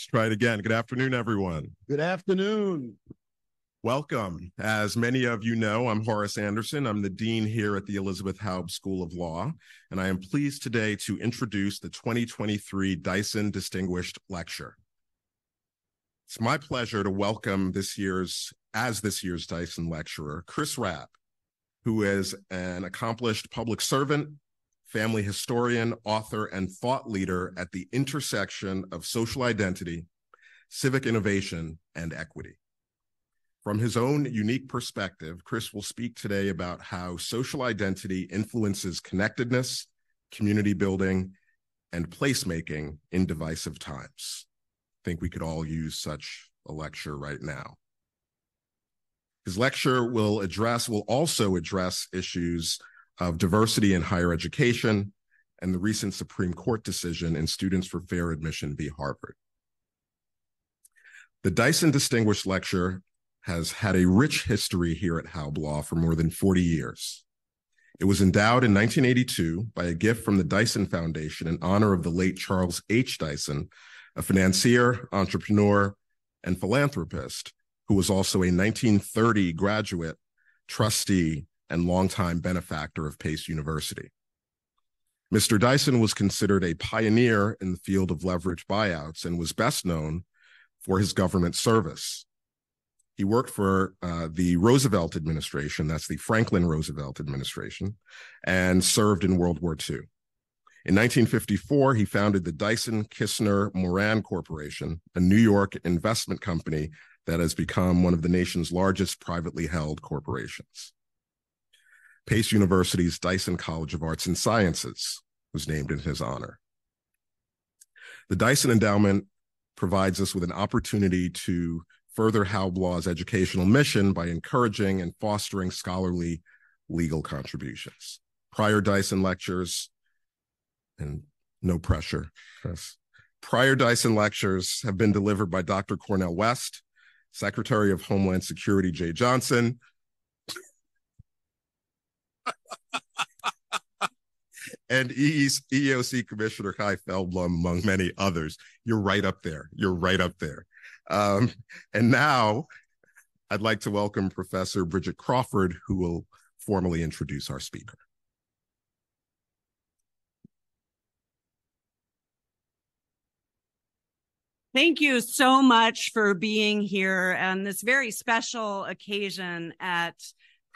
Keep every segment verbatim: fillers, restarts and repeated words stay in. Let's try it again. Good afternoon, everyone. Good afternoon. Welcome. As many of you know, I'm Horace Anderson. I'm the dean here at the Elizabeth Haub School of Law, and I am pleased today to introduce the twenty twenty-three Dyson Distinguished Lecture. It's my pleasure to welcome this year's, as this year's Dyson lecturer, Chris Rabb, who is an accomplished public servant, family historian, author, and thought leader at the intersection of social identity, civic innovation, and equity. From his own unique perspective, Chris will speak today about how social identity influences connectedness, community building, and placemaking in divisive times. I think we could all use such a lecture right now. His lecture will address, will also address issues of diversity in higher education and the recent Supreme Court decision in Students for Fair Admission v. Harvard. The Dyson Distinguished Lecture has had a rich history here at Haub Law for more than forty years. It was endowed in nineteen eighty-two by a gift from the Dyson Foundation in honor of the late Charles H. Dyson, a financier, entrepreneur, and philanthropist who was also a nineteen thirty graduate, trustee, and longtime benefactor of Pace University. Mister Dyson was considered a pioneer in the field of leveraged buyouts and was best known for his government service. He worked for uh, the Roosevelt administration, that's the Franklin Roosevelt administration, and served in World War Two. In nineteen fifty-four, he founded the Dyson Kissner Moran Corporation, a New York investment company that has become one of the nation's largest privately held corporations. Pace University's Dyson College of Arts and Sciences was named in his honor. The Dyson Endowment provides us with an opportunity to further Haub Law's educational mission by encouraging and fostering scholarly legal contributions. Prior Dyson lectures, and no pressure, Chris. Prior Dyson lectures have been delivered by Doctor Cornel West, Secretary of Homeland Security Jay Johnson, and E E O C Commissioner Chai Feldblum, among many others. You're right up there. You're right up there. Um, and now I'd like to welcome Professor Bridget Crawford, who will formally introduce our speaker. Thank you so much for being here on this very special occasion at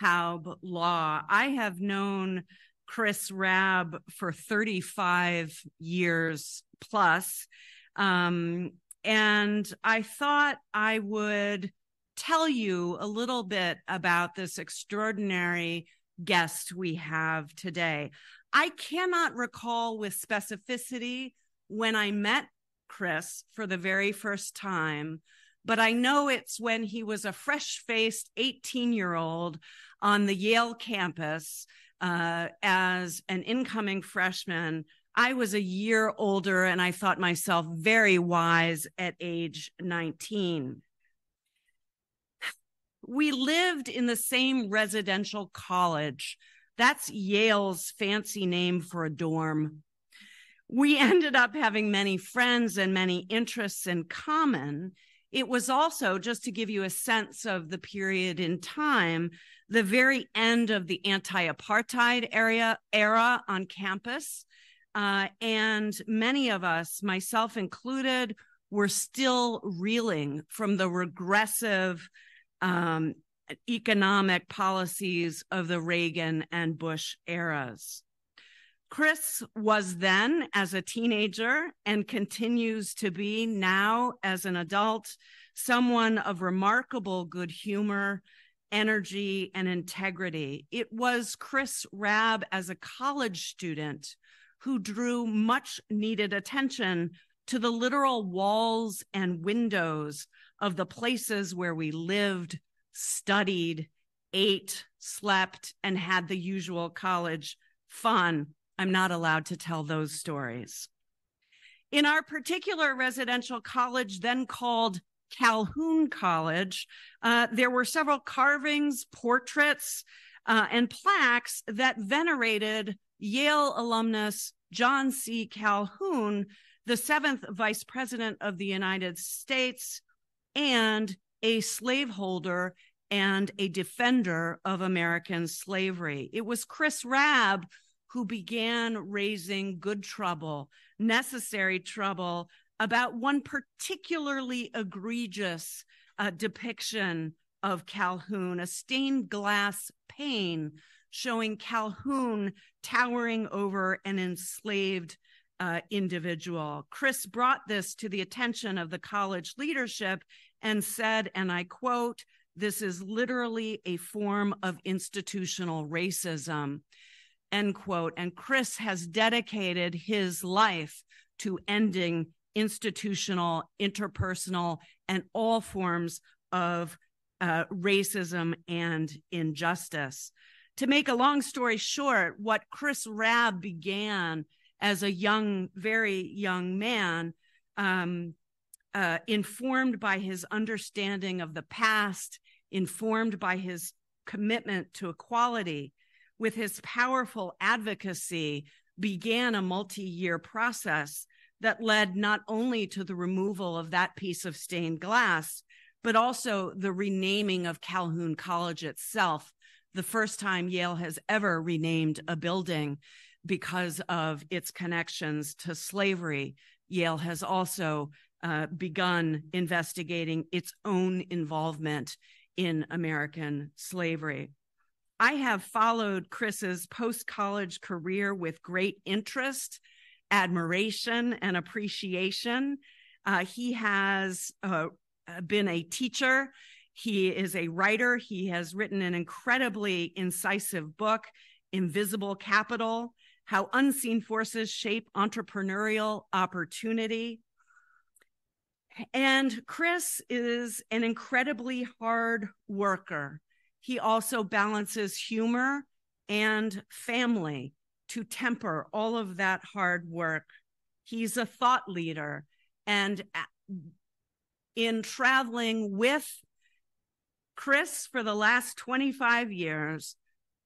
Haub Law. I have known Chris Rabb for thirty-five years plus. Um, And I thought I would tell you a little bit about this extraordinary guest we have today. I cannot recall with specificity when I met Chris for the very first time, but I know it's when he was a fresh-faced eighteen-year-old on the Yale campus uh, as an incoming freshman. I was a year older, and I thought myself very wise at age nineteen. We lived in the same residential college. That's Yale's fancy name for a dorm. We ended up having many friends and many interests in common. It was also, just to give you a sense of the period in time, the very end of the anti-apartheid era, era on campus. Uh, and many of us, myself included, were still reeling from the regressive um, economic policies of the Reagan and Bush eras. Chris was then, as a teenager, and continues to be now as an adult, someone of remarkable good humor, energy, and integrity. It was Chris Rabb as a college student who drew much needed attention to the literal walls and windows of the places where we lived, studied, ate, slept, and had the usual college fun. I'm not allowed to tell those stories. In our particular residential college, then called Calhoun College, uh, there were several carvings, portraits, uh, and plaques that venerated Yale alumnus John C. Calhoun the seventh vice president of the United States, and a slaveholder and a defender of American slavery. It was Chris Rabb who began raising good trouble, necessary trouble, about one particularly egregious uh, depiction of Calhoun, a stained glass pane showing Calhoun towering over an enslaved uh, individual. Chris brought this to the attention of the college leadership and said, and I quote, "This is literally a form of institutional racism," end quote. And Chris has dedicated his life to ending institutional, interpersonal, and all forms of uh, racism and injustice. To make a long story short, what Chris Rabb began as a young, very young man, um, uh, informed by his understanding of the past, informed by his commitment to equality, with his powerful advocacy, began a multi-year process that led not only to the removal of that piece of stained glass, but also the renaming of Calhoun College itself, the first time Yale has ever renamed a building because of its connections to slavery. Yale has also uh, begun investigating its own involvement in American slavery. I have followed Chris's post-college career with great interest, admiration, and appreciation. Uh, he has uh, been a teacher. He is a writer. He has written an incredibly incisive book, Invisible Capital: How Unseen Forces Shape Entrepreneurial Opportunity. And Chris is an incredibly hard worker. He also balances humor and family to temper all of that hard work. He's a thought leader. And in traveling with Chris for the last twenty-five years,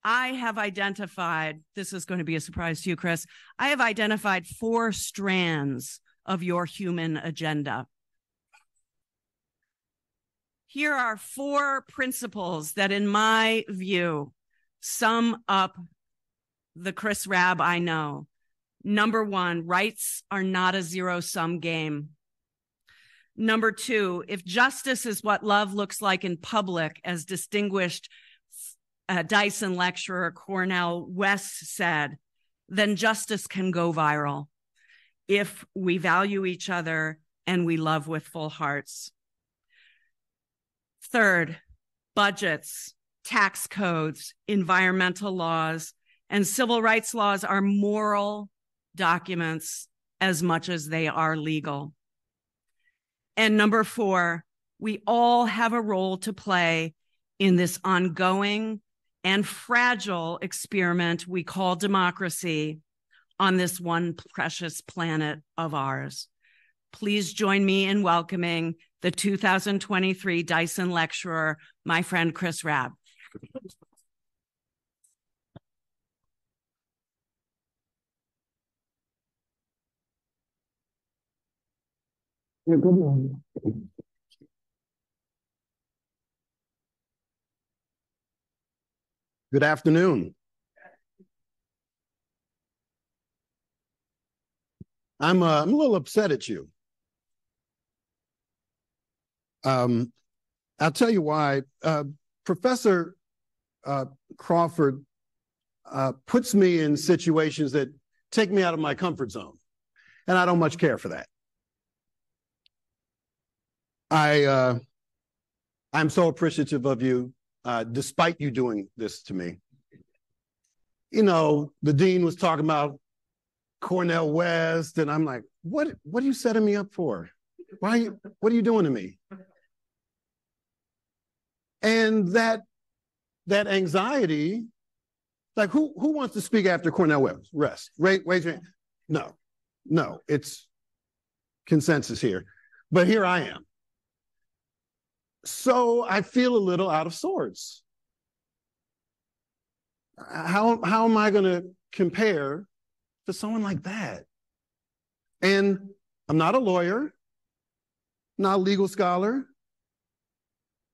I have identified, this is going to be a surprise to you, Chris, I have identified four strands of your human agenda. Here are four principles that, in my view, sum up the Chris Rabb I know. Number one, rights are not a zero-sum game. Number two, if justice is what love looks like in public, as distinguished uh, Dyson lecturer Cornel West said, then justice can go viral if we value each other and we love with full hearts. Third, budgets, tax codes, environmental laws, and civil rights laws are moral documents as much as they are legal. And number four, we all have a role to play in this ongoing and fragile experiment we call democracy on this one precious planet of ours. Please join me in welcoming the two thousand twenty-three Dyson lecturer, my friend Chris Rabb. Good morning. Good afternoon. I'm, uh, I'm a little upset at you. Um, I'll tell you why. Uh, Professor uh, Crawford uh, puts me in situations that take me out of my comfort zone, and I don't much care for that. I, uh, I'm so appreciative of you, uh, despite you doing this to me. You know, the dean was talking about Cornel West, and I'm like, what, what are you setting me up for? Why, are you, what are you doing to me? And that, that anxiety, like who, who wants to speak after Cornel West? Rest, raise, raise your hand. No, no, it's consensus here, but here I am. So I feel a little out of sorts. How, how am I going to compare to someone like that? And I'm not a lawyer, not a legal scholar.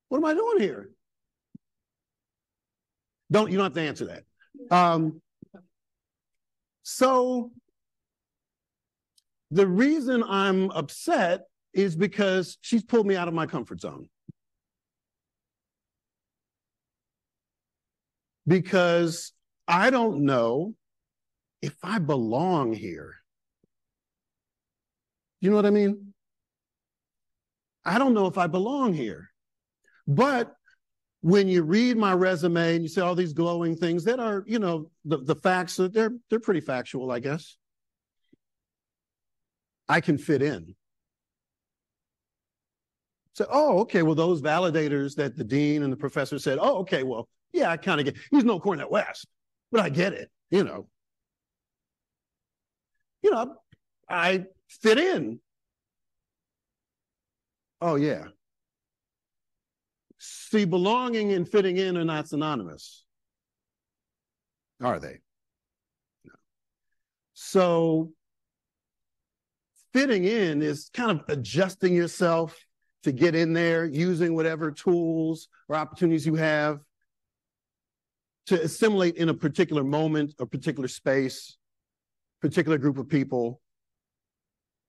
What am I doing here? Don't, you don't have to answer that. Um, so the reason I'm upset is because she's pulled me out of my comfort zone. Because I don't know if I belong here. You know what I mean? I don't know if I belong here. But when you read my resume and you see all these glowing things that are, you know, the, the facts, that they're, they're pretty factual, I guess. I can fit in. So, oh, okay, well, those validators that the dean and the professor said, oh, okay, well, yeah, I kind of get, he's no Cornel West, but I get it, you know. You know, I fit in. Oh, yeah. See, belonging and fitting in are not synonymous, are they? No. So fitting in is kind of adjusting yourself to get in there, using whatever tools or opportunities you have to assimilate in a particular moment, a particular space, particular group of people.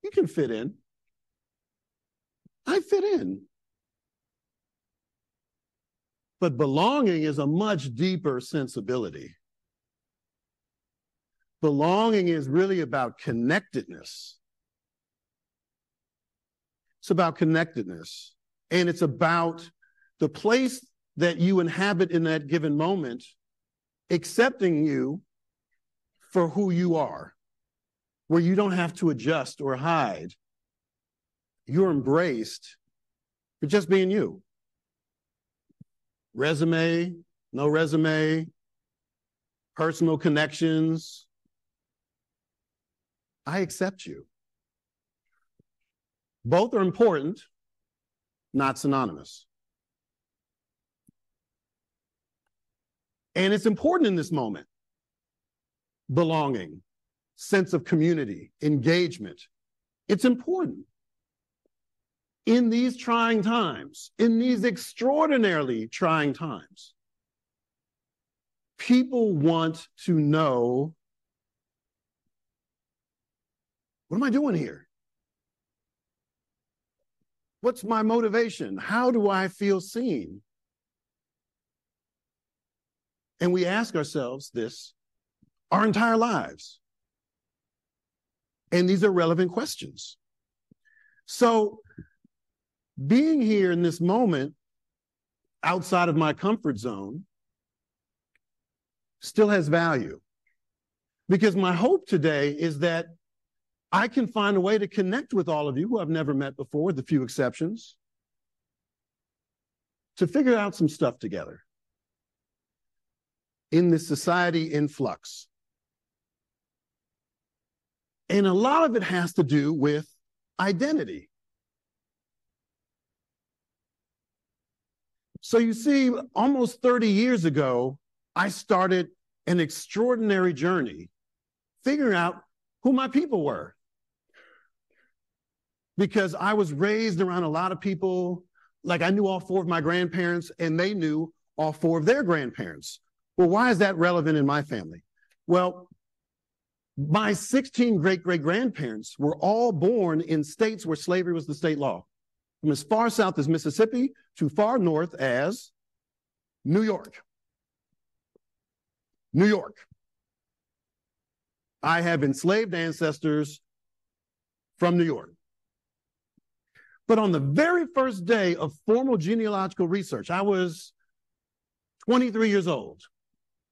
You can fit in. I fit in. But belonging is a much deeper sensibility. Belonging is really about connectedness. It's about connectedness. And it's about the place that you inhabit in that given moment, accepting you for who you are, where you don't have to adjust or hide. You're embraced for just being you. Resume, no resume, personal connections. I accept you. Both are important, not synonymous. And it's important in this moment. Belonging, sense of community, engagement. It's important. In these trying times, in these extraordinarily trying times, people want to know, what am I doing here? What's my motivation? How do I feel seen? And we ask ourselves this our entire lives. And these are relevant questions. So, being here in this moment, outside of my comfort zone, still has value. Because my hope today is that I can find a way to connect with all of you who I've never met before, with a few exceptions, to figure out some stuff together in this society in flux. And a lot of it has to do with identity. So you see, almost thirty years ago, I started an extraordinary journey figuring out who my people were. Because I was raised around a lot of people, like I knew all four of my grandparents and they knew all four of their grandparents. Well, why is that relevant in my family? Well, my sixteen great-great-grandparents were all born in states where slavery was the state law. From as far south as Mississippi to far north as New York. New York. I have enslaved ancestors from New York. But on the very first day of formal genealogical research, I was twenty-three years old.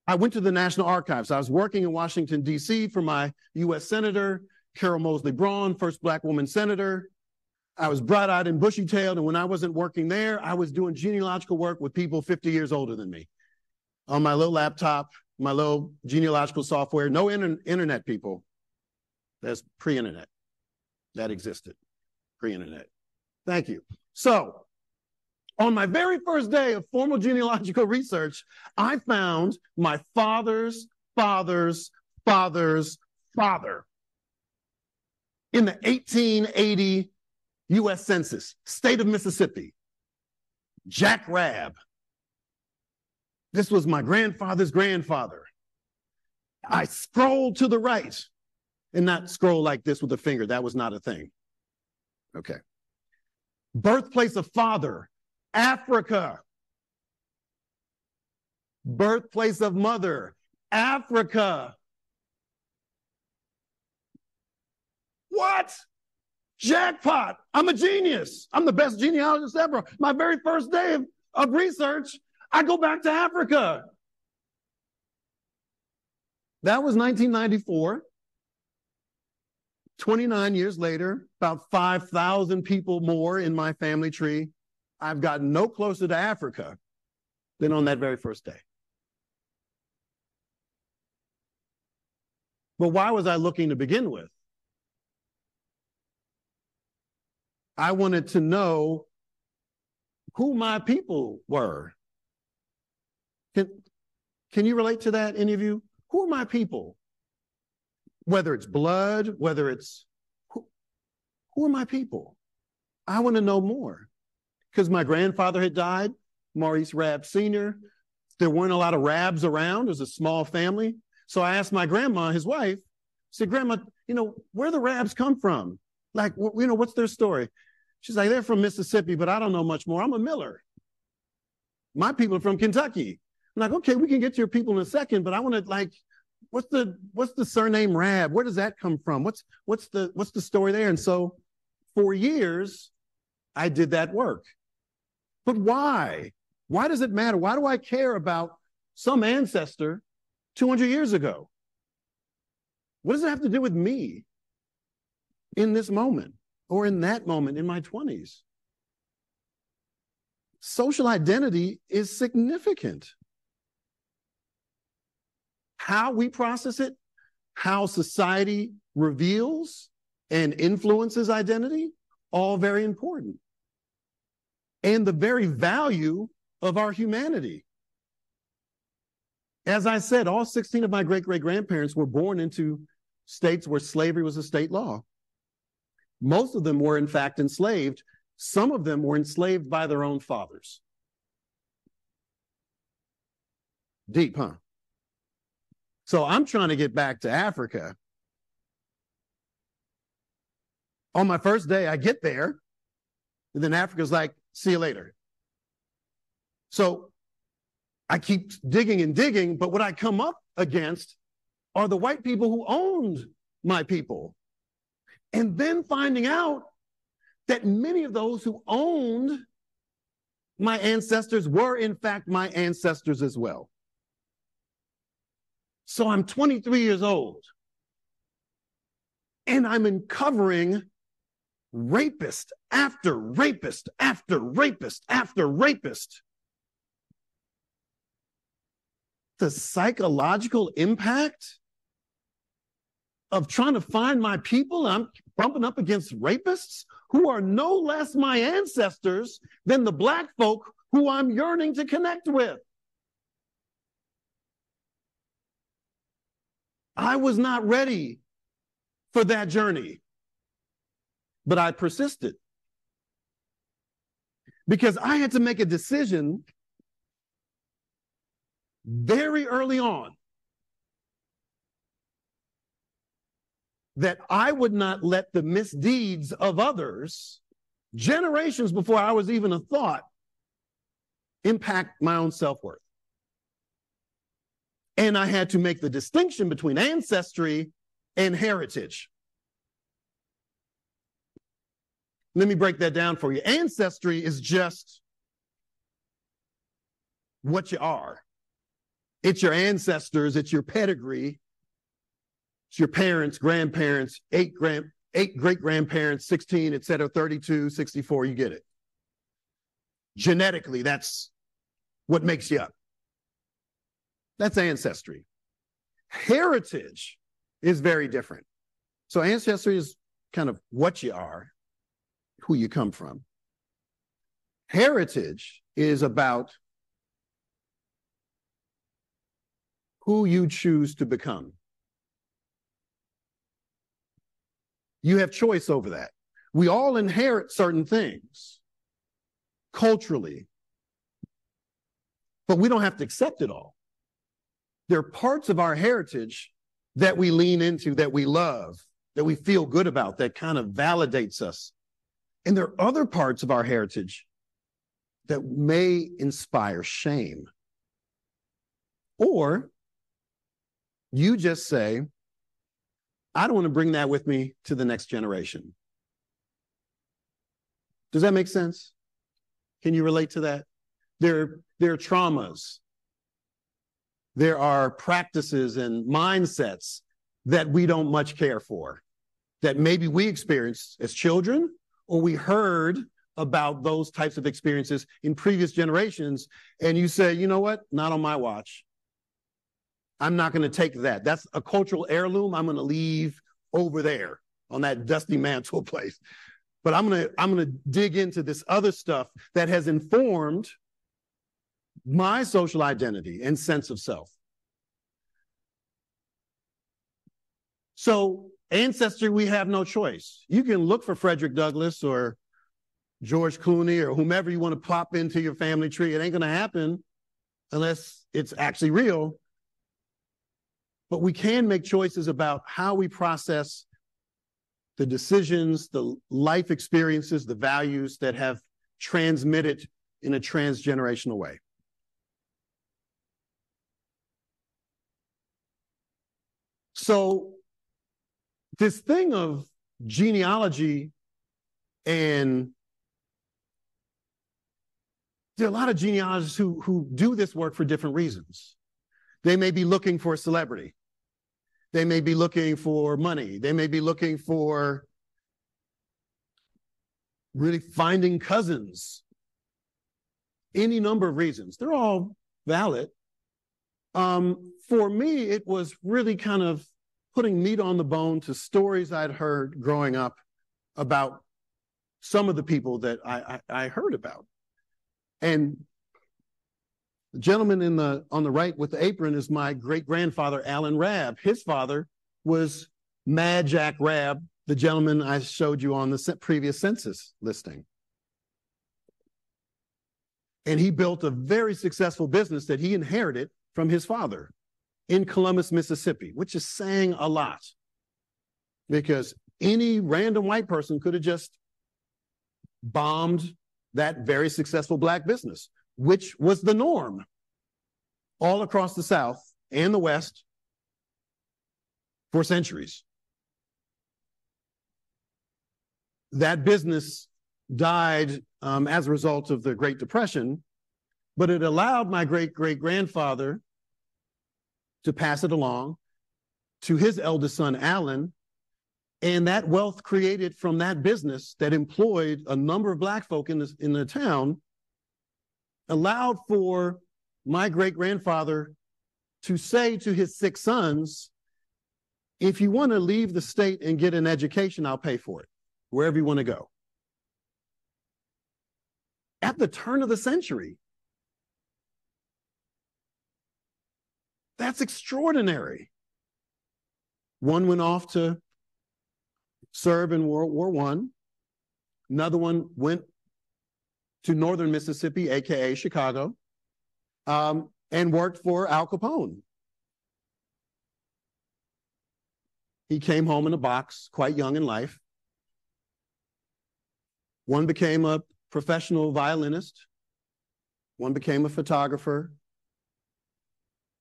I went to the National Archives. I was working in Washington, D C for my U S Senator, Carol Moseley Braun, first Black woman senator. I was bright-eyed and bushy-tailed, and when I wasn't working there, I was doing genealogical work with people fifty years older than me on my little laptop, my little genealogical software. No inter internet, people. That's pre-internet. That existed, pre-internet. Thank you. So, on my very first day of formal genealogical research, I found my father's father's father's father in the eighteen eighty U S Census, state of Mississippi, Jack Rabb. This was my grandfather's grandfather. I scrolled to the right, and not scroll like this with a finger. That was not a thing. Okay. Birthplace of father, Africa. Birthplace of mother, Africa. What? Jackpot. I'm a genius. I'm the best genealogist ever. My very first day of, of research, I go back to Africa. That was nineteen ninety-four. twenty-nine years later, about five thousand people more in my family tree. I've gotten no closer to Africa than on that very first day. But why was I looking to begin with? I wanted to know who my people were. Can, can you relate to that, any of you? Who are my people? Whether it's blood, whether it's, who, who are my people? I want to know more. Because my grandfather had died, Maurice Rabb Senior There weren't a lot of Rabbs around. It was a small family. So I asked my grandma, his wife, said, Grandma, you know, where the Rabbs come from? Like, you know, what's their story? She's like, they're from Mississippi, but I don't know much more. I'm a miller. My people are from Kentucky. I'm like, okay, we can get to your people in a second, but I want to, like, what's the what's the surname Rabb? Where does that come from? What's what's the what's the story there? And so for years, I did that work. But why? Why does it matter? Why do I care about some ancestor two hundred years ago? What does it have to do with me in this moment or in that moment in my twenties? Social identity is significant. How we process it, how society reveals and influences identity, all very important. And the very value of our humanity. As I said, all sixteen of my great-great-grandparents were born into states where slavery was a state law. Most of them were, in fact, enslaved. Some of them were enslaved by their own fathers. Deep, huh? So I'm trying to get back to Africa. On my first day, I get there, and then Africa's like, see you later. So I keep digging and digging, but what I come up against are the white people who owned my people. And then finding out that many of those who owned my ancestors were, in fact, my ancestors as well. So I'm twenty-three years old, and I'm uncovering rapist after rapist after rapist after rapist. The psychological impact of trying to find my people, I'm bumping up against rapists who are no less my ancestors than the Black folk who I'm yearning to connect with. I was not ready for that journey, but I persisted because I had to make a decision very early on that I would not let the misdeeds of others, generations before I was even a thought, impact my own self-worth. And I had to make the distinction between ancestry and heritage. Let me break that down for you. Ancestry is just what you are. It's your ancestors, it's your pedigree. It's your parents, grandparents, eight grand, eight great-grandparents, sixteen, et cetera, thirty-two, sixty-four, you get it. Genetically, that's what makes you up. That's ancestry. Heritage is very different. So ancestry is kind of what you are, who you come from. Heritage is about who you choose to become. You have choice over that. We all inherit certain things culturally, but we don't have to accept it all. There are parts of our heritage that we lean into, that we love, that we feel good about, that kind of validates us. And there are other parts of our heritage that may inspire shame. Or you just say, I don't want to bring that with me to the next generation. Does that make sense? Can you relate to that? There, there are traumas. There are practices and mindsets that we don't much care for, that maybe we experienced as children, or we heard about those types of experiences in previous generations, and you say, you know what? Not on my watch. I'm not going to take that. That's a cultural heirloom I'm going to leave over there on that dusty mantle place. But I'm going to I'm going to dig into this other stuff that has informed my social identity and sense of self. So ancestry, we have no choice. You can look for Frederick Douglass or George Clooney or whomever you want to pop into your family tree. It ain't going to happen unless it's actually real. But we can make choices about how we process the decisions, the life experiences, the values that have transmitted in a transgenerational way. So this thing of genealogy, and there are a lot of genealogists who, who do this work for different reasons. They may be looking for a celebrity. They may be looking for money. They may be looking for really finding cousins. Any number of reasons. They're all valid. Um, for me, it was really kind of putting meat on the bone to stories I'd heard growing up about some of the people that I, I, I heard about. And the gentleman in the, on the right with the apron is my great-grandfather, Alan Rabb. His father was Mad Jack Rab, the gentleman I showed you on the previous census listing. And he built a very successful business that he inherited from his father in Columbus, Mississippi, which is saying a lot, because any random white person could have just bombed that very successful black business, which was the norm all across the South and the West for centuries. That business died um, as a result of the Great Depression, but it allowed my great-great-grandfather to pass it along to his eldest son, Alan, and that wealth created from that business that employed a number of black folk in the, in the town allowed for my great-grandfather to say to his six sons, if you want to leave the state and get an education, I'll pay for it, wherever you want to go. At the turn of the century. That's extraordinary. One went off to serve in World War One. Another one went to northern Mississippi, A K A Chicago, um, and worked for Al Capone. He came home in a box, quite young in life. One became a professional violinist. One became a photographer.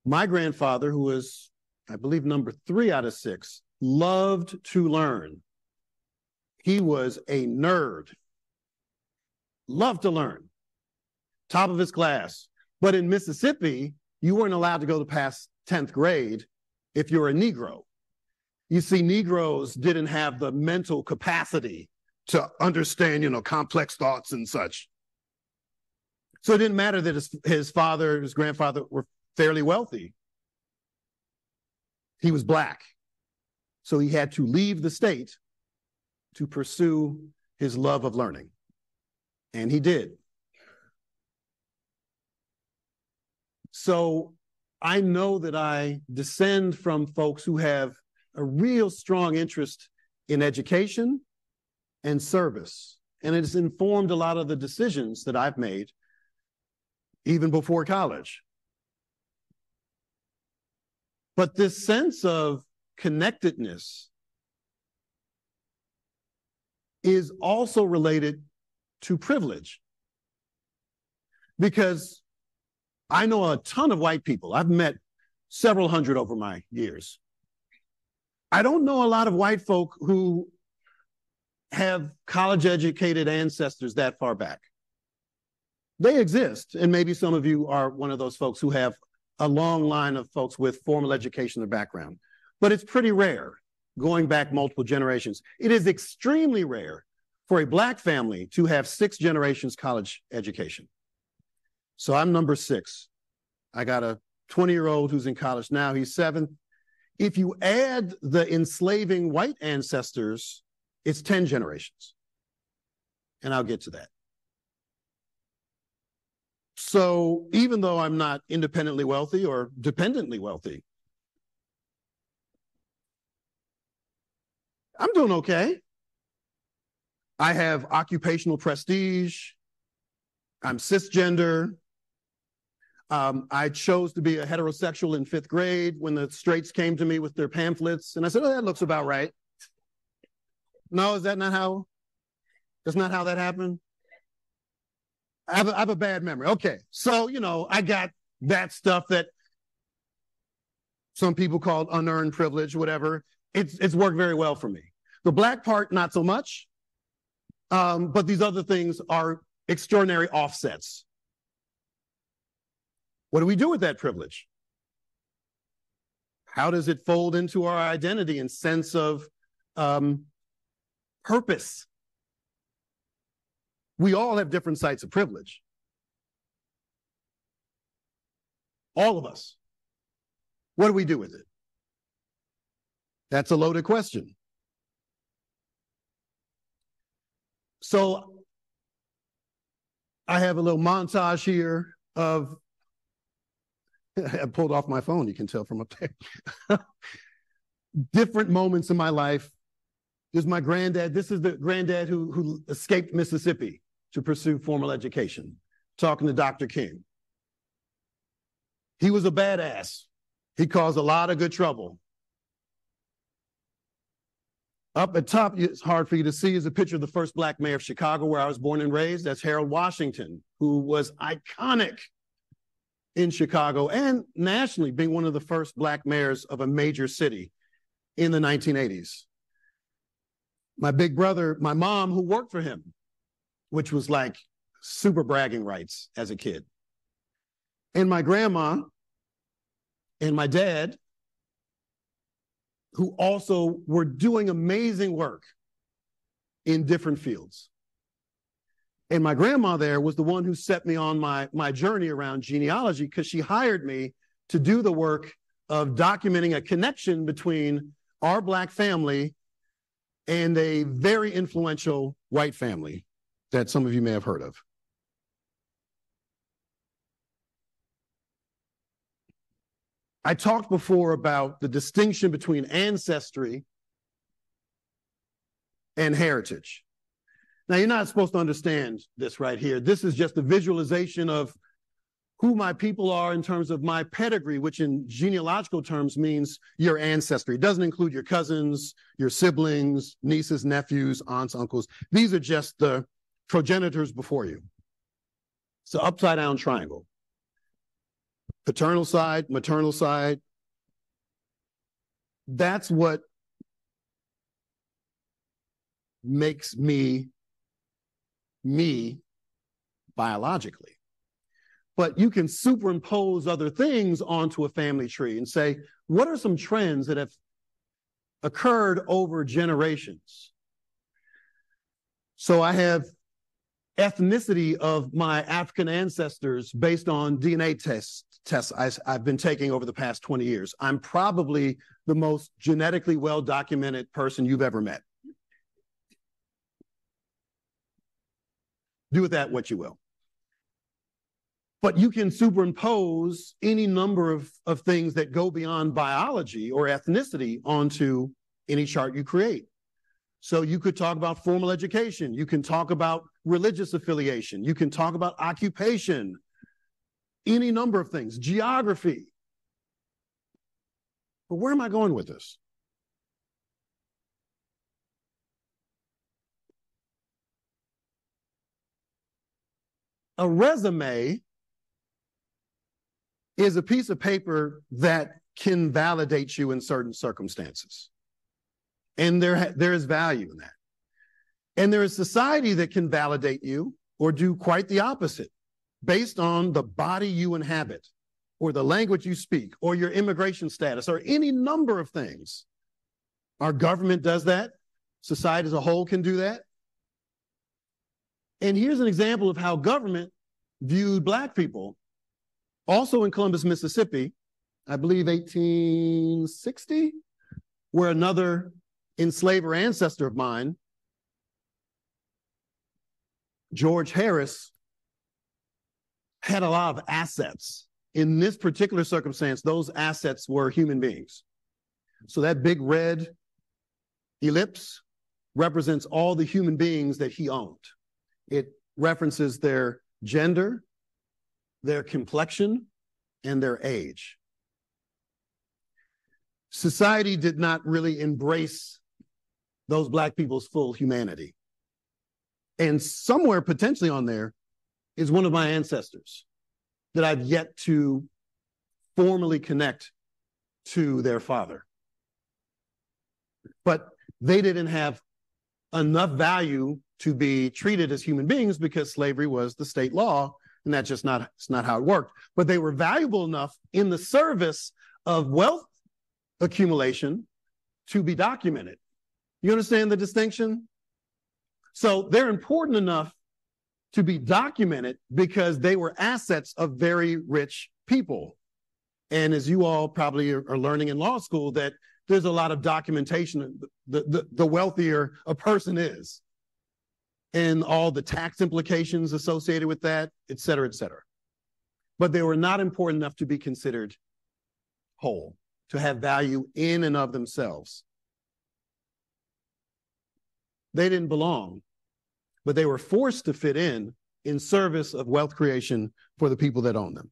My grandfather, who was, I believe, number three out of six, loved to learn. He was a nerd, loved to learn, top of his class. But in Mississippi, you weren't allowed to go to past tenth grade if you were a Negro. You see, Negroes didn't have the mental capacity to understand, you know, complex thoughts and such. So it didn't matter that his, his father, his grandfather were fairly wealthy. He was black. So he had to leave the state to pursue his love of learning. And he did. So I know that I descend from folks who have a real strong interest in education and service. And it's informed a lot of the decisions that I've made even before college. But this sense of connectedness is also related to privilege. Because I know a ton of white people. I've met several hundred over my years. I don't know a lot of white folk who have college-educated ancestors that far back. They exist, and maybe some of you are one of those folks who have a long line of folks with formal education or background, but it's pretty rare going back multiple generations. It is extremely rare for a Black family to have six generations college education. So I'm number six. I got a twenty-year-old who's in college now, he's seven. If you add the enslaving white ancestors, it's ten generations. And I'll get to that. So even though I'm not independently wealthy or dependently wealthy, I'm doing okay. I have occupational prestige. I'm cisgender. Um, I chose to be a heterosexual in fifth grade when the straights came to me with their pamphlets. And I said, oh, that looks about right. No, is that not how? That's not how that happened? I have, a, I have a bad memory. Okay. So, you know, I got that stuff that some people call unearned privilege, whatever. It's, it's worked very well for me. The Black part, not so much. Um, but these other things are extraordinary offsets. What do we do with that privilege? How does it fold into our identity and sense of um, purpose? We all have different sites of privilege. All of us. What do we do with it? That's a loaded question. So I have a little montage here of I pulled off my phone, you can tell from up there. Different moments in my life. There's my granddad. This is the granddad who, who escaped Mississippi to pursue formal education, talking to Doctor King. He was a badass. He caused a lot of good trouble. Up at top, it's hard for you to see, is a picture of the first Black mayor of Chicago, where I was born and raised. That's Harold Washington, who was iconic in Chicago and nationally, being one of the first Black mayors of a major city in the nineteen eighties. My big brother, my mom, who worked for him, which was like super bragging rights as a kid. And my grandma and my dad, who also were doing amazing work in different fields. And my grandma there was the one who set me on my, my journey around genealogy, because she hired me to do the work of documenting a connection between our Black family and a very influential white family that some of you may have heard of. I talked before about the distinction between ancestry and heritage. Now, you're not supposed to understand this right here. This is just a visualization of who my people are in terms of my pedigree, which in genealogical terms means your ancestry. It doesn't include your cousins, your siblings, nieces, nephews, aunts, uncles. These are just the progenitors before you. It's an upside down triangle. Paternal side, maternal side. That's what makes me me biologically. But you can superimpose other things onto a family tree and say, what are some trends that have occurred over generations? So I have ethnicity of my African ancestors based on D N A tests, tests I, I've been taking over the past twenty years. I'm probably the most genetically well-documented person you've ever met. Do with that what you will. But you can superimpose any number of, of things that go beyond biology or ethnicity onto any chart you create. So you could talk about formal education. You can talk about religious affiliation. You can talk about occupation, any number of things, geography. But where am I going with this? A resume is a piece of paper that can validate you in certain circumstances. And there, there is value in that. And there is society that can validate you or do quite the opposite based on the body you inhabit or the language you speak or your immigration status or any number of things. Our government does that. Society as a whole can do that. And here's an example of how government viewed Black people. Also in Columbus, Mississippi, I believe eighteen sixty, where another enslaver ancestor of mine, George Harris, had a lot of assets. In this particular circumstance, those assets were human beings. So that big red ellipse represents all the human beings that he owned. It references their gender, their complexion, and their age. Society did not really embrace those Black people's full humanity. And somewhere potentially on there is one of my ancestors that I've yet to formally connect to their father. But they didn't have enough value to be treated as human beings because slavery was the state law, and that's just not, it's not how it worked. But they were valuable enough in the service of wealth accumulation to be documented. You understand the distinction? So they're important enough to be documented because they were assets of very rich people. And as you all probably are learning in law school, that there's a lot of documentation, the, the, the wealthier a person is, and all the tax implications associated with that, et cetera, et cetera. But they were not important enough to be considered whole, to have value in and of themselves. They didn't belong, but they were forced to fit in in service of wealth creation for the people that own them.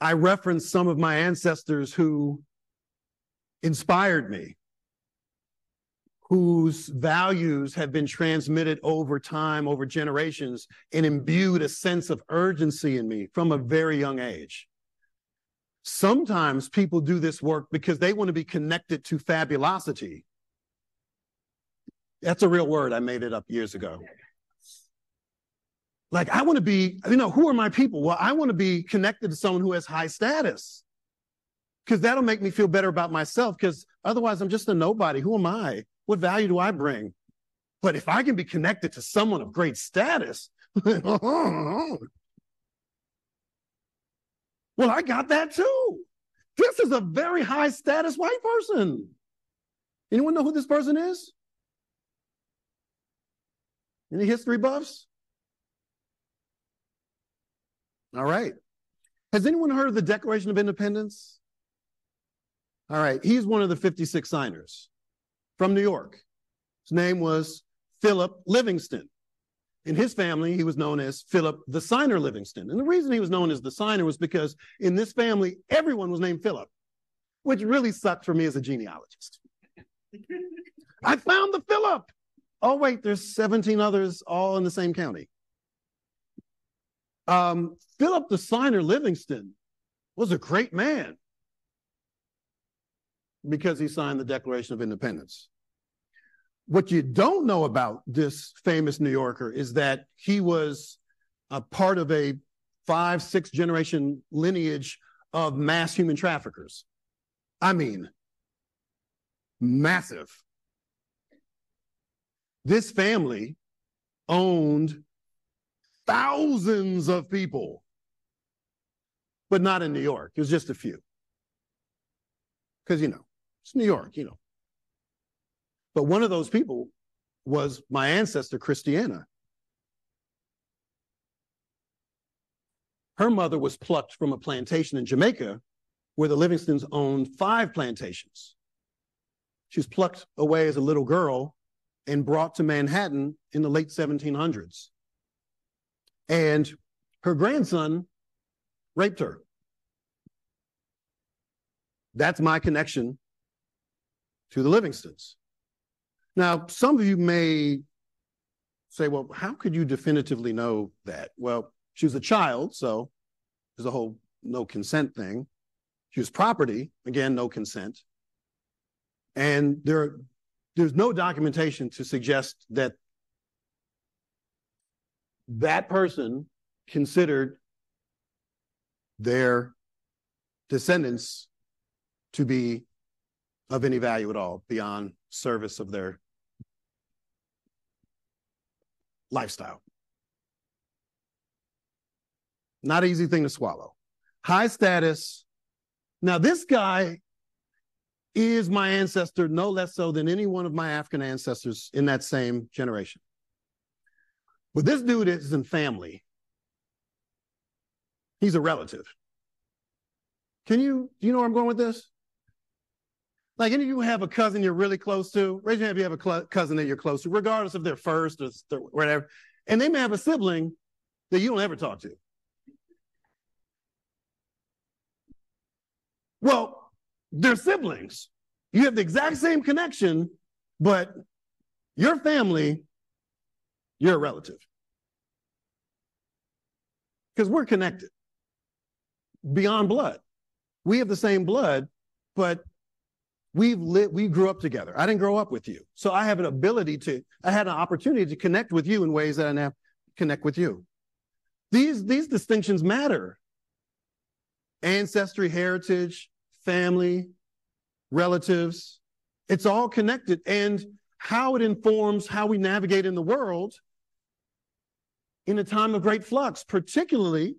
I referenced some of my ancestors who inspired me, whose values have been transmitted over time, over generations, and imbued a sense of urgency in me from a very young age. Sometimes people do this work because they want to be connected to fabulosity. That's a real word. I made it up years ago. Like, I want to be, you know, who are my people? Well, I want to be connected to someone who has high status because that'll make me feel better about myself, because otherwise I'm just a nobody. Who am I? What value do I bring? But if I can be connected to someone of great status, well, I got that too. This is a very high status white person. Anyone know who this person is? Any history buffs? All right. Has anyone heard of the Declaration of Independence? All right. He's one of the fifty-six signers from New York. His name was Philip Livingston. In his family, he was known as Philip the Signer Livingston. And the reason he was known as the Signer was because in this family, everyone was named Philip, which really sucked for me as a genealogist. I found the Philip. Oh, wait, there's seventeen others all in the same county. Um, Philip the Signer Livingston was a great man because he signed the Declaration of Independence. What you don't know about this famous New Yorker is that he was a part of a five, six generation lineage of mass human traffickers. I mean, massive. This family owned thousands of people, but not in New York. It was just a few. Because, you know, it's New York, you know. But one of those people was my ancestor, Christiana. Her mother was plucked from a plantation in Jamaica where the Livingstons owned five plantations. She was plucked away as a little girl and brought to Manhattan in the late seventeen hundreds. And her grandson raped her. That's my connection to the Livingstons. Now, some of you may say, well, how could you definitively know that? Well, she was a child, so there's a whole no consent thing. She was property, again, no consent. And there, there's no documentation to suggest that that person considered their descendants to be of any value at all beyond service of their lifestyle. Not an easy thing to swallow. High status. Now, this guy is my ancestor, no less so than any one of my African ancestors in that same generation. But this dude isn't family. He's a relative. Can you, do you know where I'm going with this? Like, any of you have a cousin you're really close to? Raise your hand if you have a cousin that you're close to, regardless if they're first or whatever. And they may have a sibling that you don't ever talk to. Well, they're siblings. You have the exact same connection, but your family, you're a relative. Because we're connected beyond blood. We have the same blood, but we've lit, we grew up together. I didn't grow up with you. So I have an ability to, I had an opportunity to connect with you in ways that I now connect with you. These, these distinctions matter. Ancestry, heritage, family, relatives, it's all connected. And how it informs how we navigate in the world in a time of great flux, particularly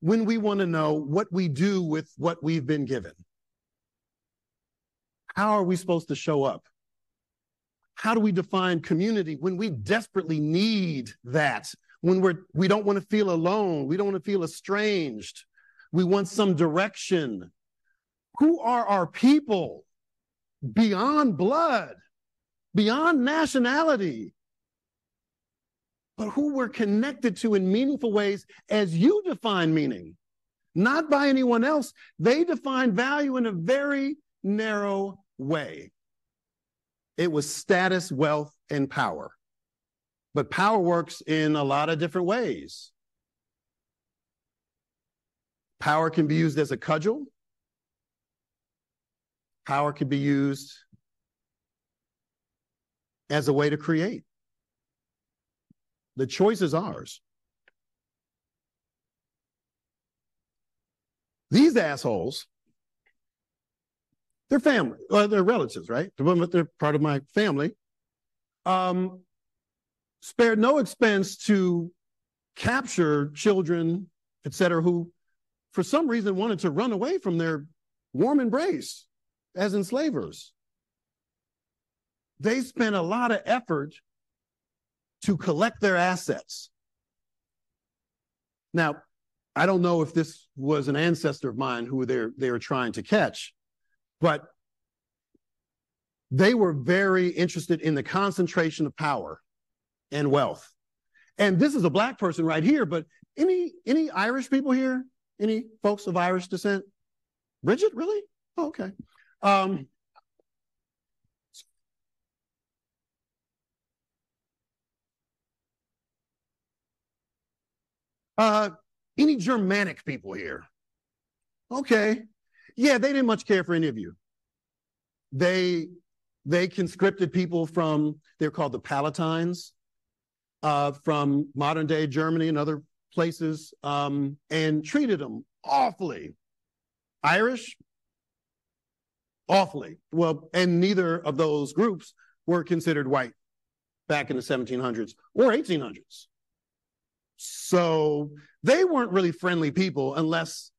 when we want to know what we do with what we've been given. How are we supposed to show up? How do we define community when we desperately need that? When we're, we don't want to feel alone, we don't want to feel estranged, we want some direction. Who are our people beyond blood, beyond nationality? But who we're connected to in meaningful ways as you define meaning, not by anyone else. They define value in a very narrow way. It was status, wealth, and power. But power works in a lot of different ways. Power can be used as a cudgel. Power can be used as a way to create. The choice is ours. These assholes, they're family, or they're relatives, right? They're part of my family. Um, spared no expense to capture children, et cetera, who for some reason wanted to run away from their warm embrace as enslavers. They spent a lot of effort to collect their assets. Now, I don't know if this was an ancestor of mine who they were, they were trying to catch, but they were very interested in the concentration of power and wealth. And this is a black person right here, but any, any Irish people here? Any folks of Irish descent? Bridget, really? Oh, okay. Um, Uh, any Germanic people here? Okay. Yeah, they didn't much care for any of you. They, they conscripted people from, they're called the Palatines, uh, from modern day Germany and other places, um, and treated them awfully. Irish? Awfully. Well, and neither of those groups were considered white back in the seventeen hundreds or eighteen hundreds. So they weren't really friendly people unless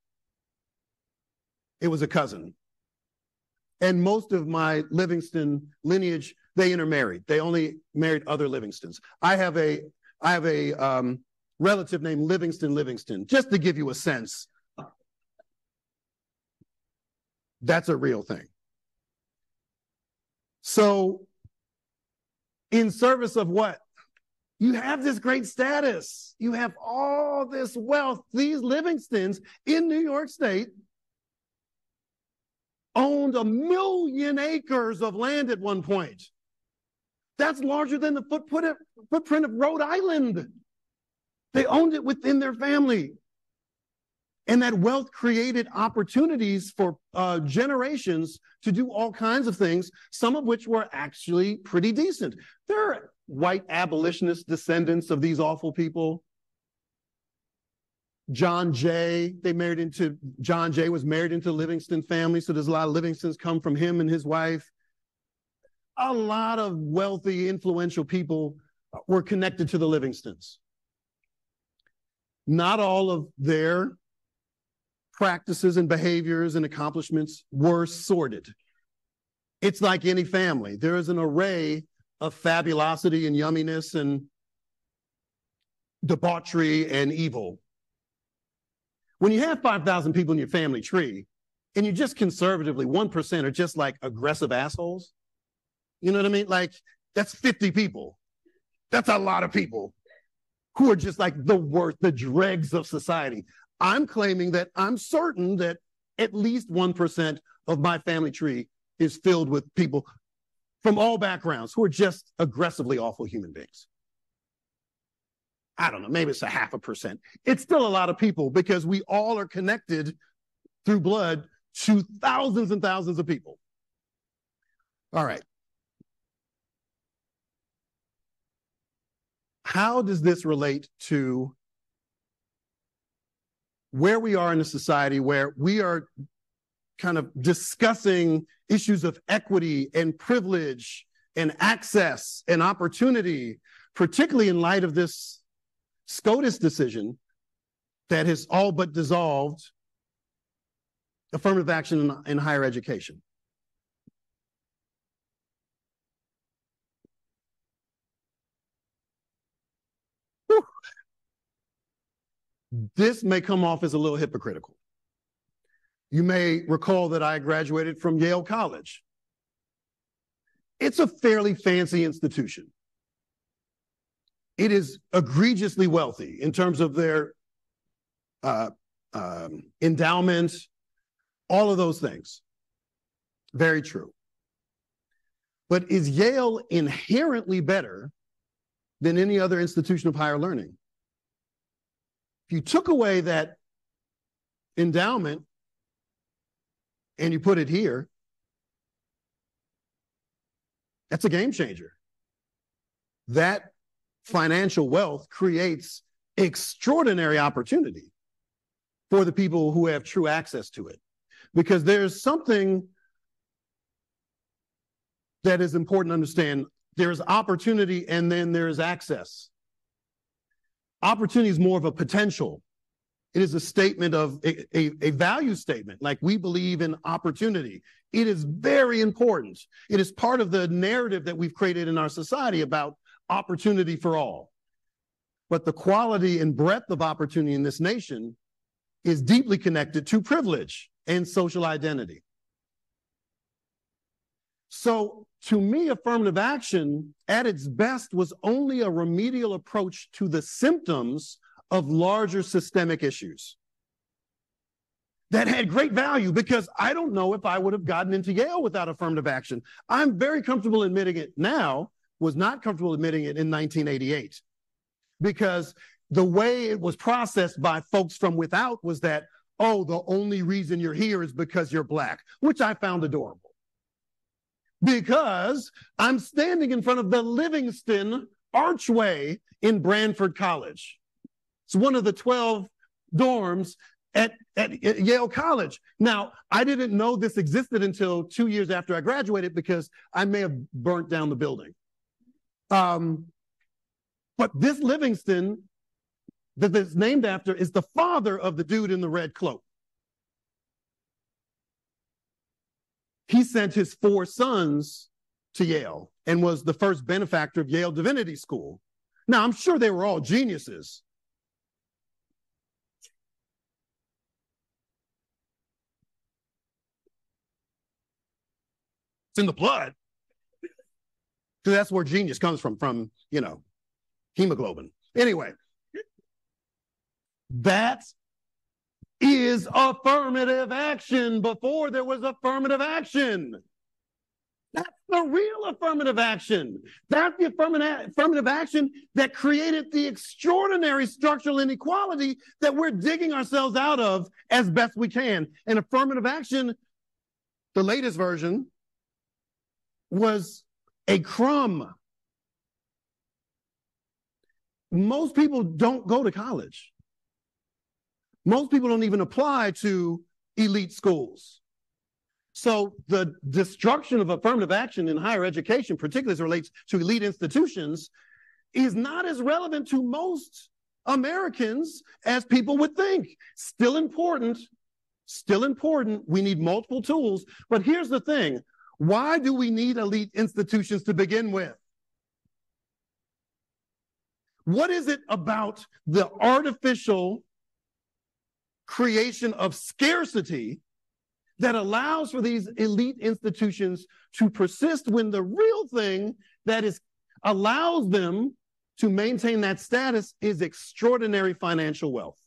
it was a cousin. And most of my Livingston lineage, they intermarried. They only married other Livingstons. I have a, I have a um, relative named Livingston Livingston, just to give you a sense. That's a real thing. So in service of what? You have this great status. You have all this wealth. These Livingstons in New York State owned a million acres of land at one point. That's larger than the footprint of Rhode Island. They owned it within their family. And that wealth created opportunities for uh, generations to do all kinds of things, some of which were actually pretty decent. There are white abolitionist descendants of these awful people. John Jay, they married into, John Jay was married into Livingston family, so there's a lot of Livingstons come from him and his wife. A lot of wealthy, influential people were connected to the Livingstons. Not all of their practices and behaviors and accomplishments were sorted. It's like any family. There is an array of fabulosity and yumminess and debauchery and evil. When you have five thousand people in your family tree and you just conservatively one percent are just like aggressive assholes, you know what I mean? Like, that's fifty people. That's a lot of people who are just like the worst, the dregs of society. I'm claiming that I'm certain that at least one percent of my family tree is filled with people from all backgrounds who are just aggressively awful human beings. I don't know, maybe it's a half a percent. It's still a lot of people because we all are connected through blood to thousands and thousands of people. All right. How does this relate to where we are in a society where we are kind of discussing issues of equity and privilege and access and opportunity, particularly in light of this SCOTUS decision that has all but dissolved affirmative action in, in higher education? Whew. This may come off as a little hypocritical. You may recall that I graduated from Yale College. It's a fairly fancy institution. It is egregiously wealthy in terms of their uh, um, endowment, all of those things. Very true. But is Yale inherently better than any other institution of higher learning? If you took away that endowment, and you put it here, that's a game changer. That financial wealth creates extraordinary opportunity for the people who have true access to it. Because there's something that is important to understand. There's opportunity and then there's access. Opportunity is more of a potential. It is a statement of a, a, a value statement, like we believe in opportunity. It is very important. It is part of the narrative that we've created in our society about opportunity for all. But the quality and breadth of opportunity in this nation is deeply connected to privilege and social identity. So to me, affirmative action at its best was only a remedial approach to the symptoms of larger systemic issues that had great value, because I don't know if I would have gotten into Yale without affirmative action. I'm very comfortable admitting it now, was not comfortable admitting it in nineteen eighty-eight, because the way it was processed by folks from without was that, oh, the only reason you're here is because you're Black, which I found adorable. Because I'm standing in front of the Livingston Archway in Branford College. It's one of the twelve dorms at, at, at Yale College. Now, I didn't know this existed until two years after I graduated, because I may have burnt down the building. Um, but this Livingston that it's named after is the father of the dude in the red cloak. He sent his four sons to Yale and was the first benefactor of Yale Divinity School. Now, I'm sure they were all geniuses. It's in the blood. Because that's where genius comes from, from, you know, hemoglobin. Anyway, that is affirmative action before there was affirmative action. That's the real affirmative action. That's the affirmative, affirmative action that created the extraordinary structural inequality that we're digging ourselves out of as best we can. And affirmative action, the latest version, was a crumb. Most people don't go to college. Most people don't even apply to elite schools. So the destruction of affirmative action in higher education, particularly as it relates to elite institutions, is not as relevant to most Americans as people would think. Still important, still important. We need multiple tools. But here's the thing. Why do we need elite institutions to begin with? What is it about the artificial creation of scarcity that allows for these elite institutions to persist when the real thing that is allows them to maintain that status is extraordinary financial wealth?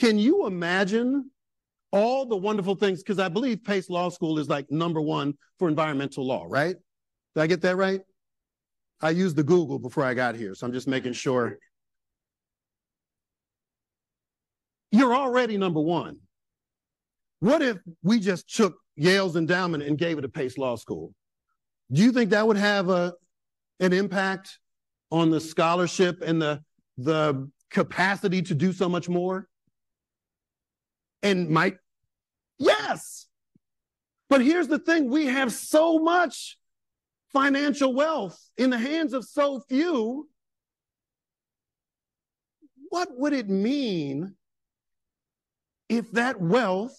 Can you imagine all the wonderful things? Because I believe Pace Law School is like number one for environmental law, right? Did I get that right? I used the Google before I got here, so I'm just making sure. You're already number one. What if we just took Yale's endowment and gave it to Pace Law School? Do you think that would have a, an impact on the scholarship and the, the capacity to do so much more? And Mike, yes. But here's the thing. We have so much financial wealth in the hands of so few. What would it mean if that wealth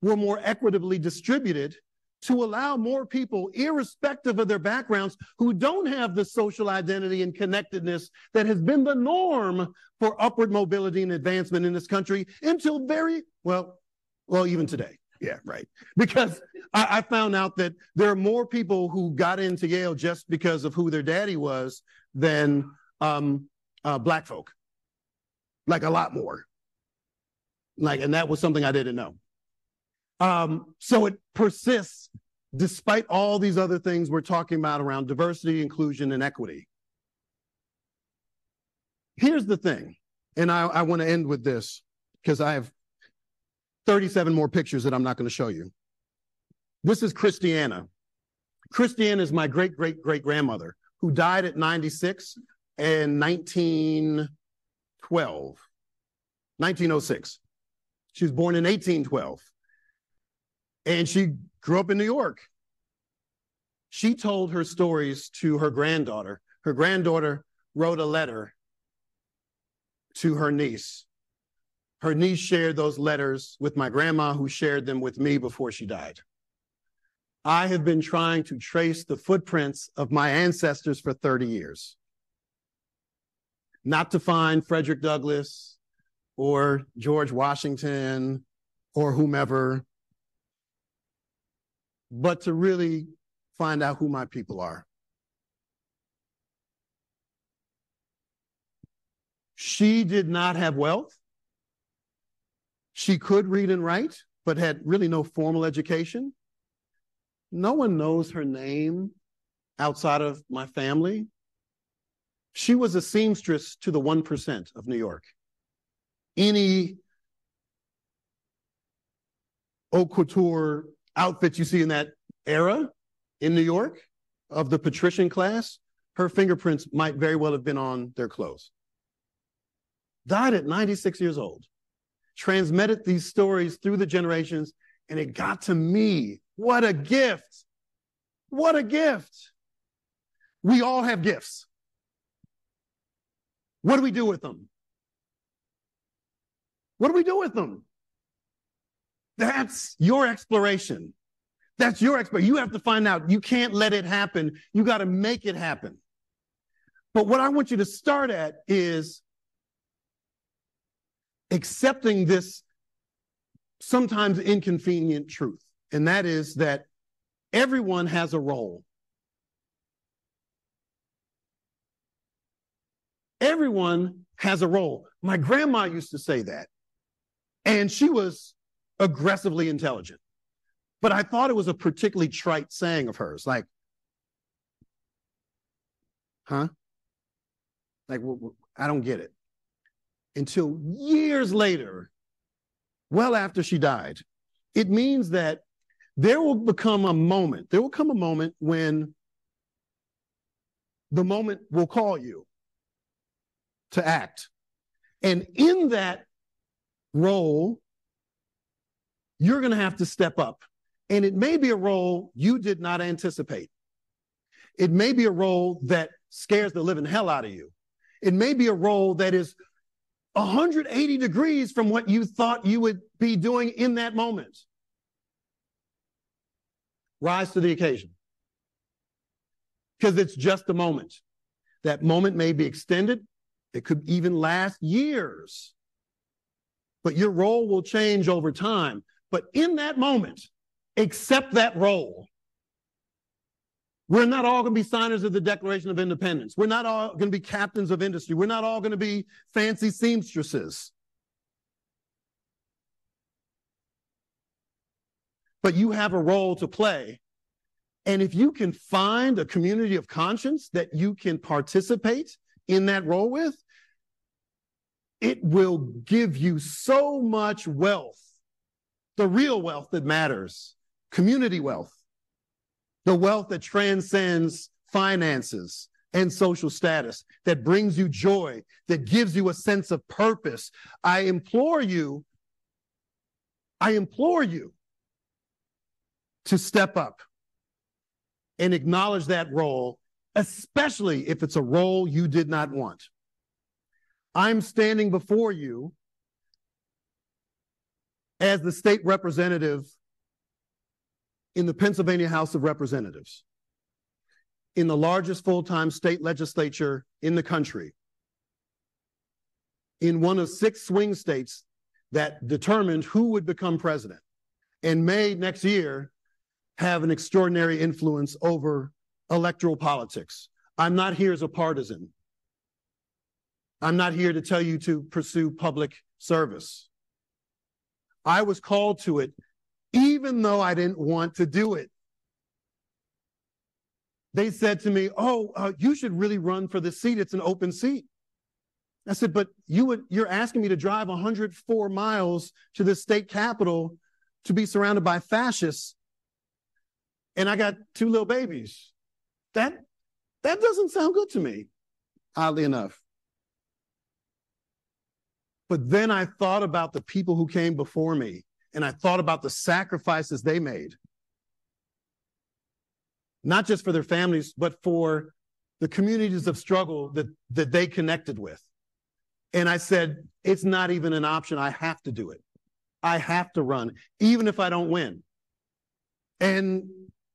were more equitably distributed to allow more people, irrespective of their backgrounds, who don't have the social identity and connectedness that has been the norm for upward mobility and advancement in this country until very, well, well, even today. Yeah, right. Because I, I found out that there are more people who got into Yale just because of who their daddy was than um, uh, Black folk, like a lot more. Like, and that was something I didn't know. Um, so it persists despite all these other things we're talking about around diversity, inclusion, and equity. Here's the thing, and I, I want to end with this because I have thirty-seven more pictures that I'm not going to show you. This is Christiana. Christiana is my great-great-great-grandmother who died at ninety-six in nineteen twelve, nineteen oh six. She was born in eighteen twelve. And she grew up in New York. She told her stories to her granddaughter. Her granddaughter wrote a letter to her niece. Her niece shared those letters with my grandma, who shared them with me before she died. I have been trying to trace the footprints of my ancestors for thirty years. Not to find Frederick Douglass or George Washington or whomever, but to really find out who my people are. She did not have wealth. She could read and write, but had really no formal education. No one knows her name outside of my family. She was a seamstress to the one percent of New York. Any haute couture outfit you see in that era in New York of the patrician class, her fingerprints might very well have been on their clothes. Died at ninety-six years old, transmitted these stories through the generations, and it got to me. What a gift! What a gift! We all have gifts. What do we do with them? What do we do with them? That's your exploration. That's your exploration. You have to find out. You can't let it happen. You got to make it happen. But what I want you to start at is accepting this sometimes inconvenient truth, and that is that Everyone has a role. Everyone has a role. My grandma used to say that, and she was aggressively intelligent. But I thought it was a particularly trite saying of hers, like, huh? Like, I don't get it. Until years later, well after she died. It means that there will become a moment, there will come a moment when the moment will call you to act. And in that role, you're going to have to step up. And it may be a role you did not anticipate. It may be a role that scares the living hell out of you. It may be a role that is one hundred eighty degrees from what you thought you would be doing in that moment. Rise to the occasion, because it's just a moment. That moment may be extended. It could even last years, but your role will change over time. But in that moment, accept that role. We're not all going to be signers of the Declaration of Independence. We're not all going to be captains of industry. We're not all going to be fancy seamstresses. But you have a role to play. And if you can find a community of conscience that you can participate in that role with, it will give you so much wealth, the real wealth that matters, community wealth. The wealth that transcends finances and social status, that brings you joy, that gives you a sense of purpose. I implore you, I implore you to step up and acknowledge that role, especially if it's a role you did not want. I'm standing before you as the state representative in the Pennsylvania House of Representatives, in the largest full-time state legislature in the country, in one of six swing states that determined who would become president, and may next year have an extraordinary influence over electoral politics. I'm not here as a partisan. I'm not here to tell you to pursue public service. I was called to it even though I didn't want to do it. They said to me, oh, uh, you should really run for this seat. It's an open seat. I said, but you would, you're asking me to drive one hundred four miles to the state capitol to be surrounded by fascists, and I got two little babies. That, that doesn't sound good to me, oddly enough. But then I thought about the people who came before me, and I thought about the sacrifices they made, not just for their families, but for the communities of struggle that, that they connected with. And I said, it's not even an option. I have to do it. I have to run, even if I don't win. And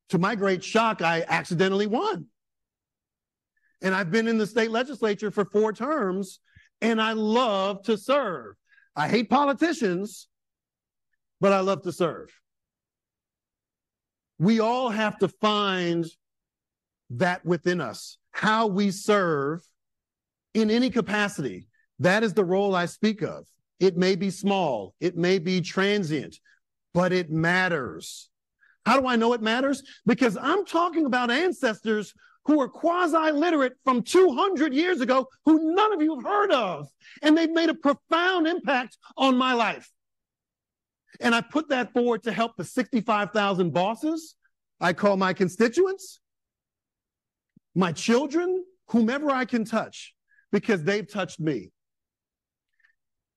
to my great shock, I accidentally won. And I've been in the state legislature for four terms, and I love to serve. I hate politicians, but I love to serve. We all have to find that within us, how we serve in any capacity. That is the role I speak of. It may be small, it may be transient, but it matters. How do I know it matters? Because I'm talking about ancestors who are quasi-literate from two hundred years ago, who none of you have heard of, and they've made a profound impact on my life. And I put that forward to help the sixty-five thousand bosses I call my constituents, my children, whomever I can touch, because they've touched me.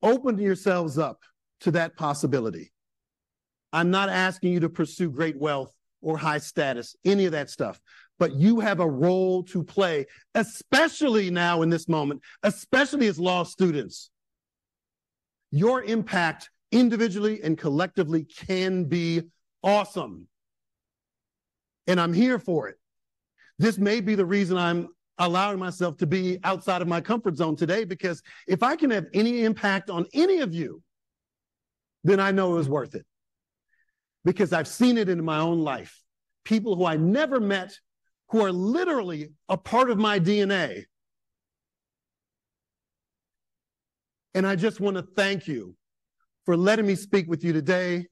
Open yourselves up to that possibility. I'm not asking you to pursue great wealth or high status, any of that stuff, but you have a role to play, especially now in this moment, especially as law students. Your impact individually and collectively can be awesome. And I'm here for it. This may be the reason I'm allowing myself to be outside of my comfort zone today, because if I can have any impact on any of you, then I know it was worth it. Because I've seen it in my own life. people who I never met, who are literally a part of my D N A. And I just want to thank you for letting me speak with you today,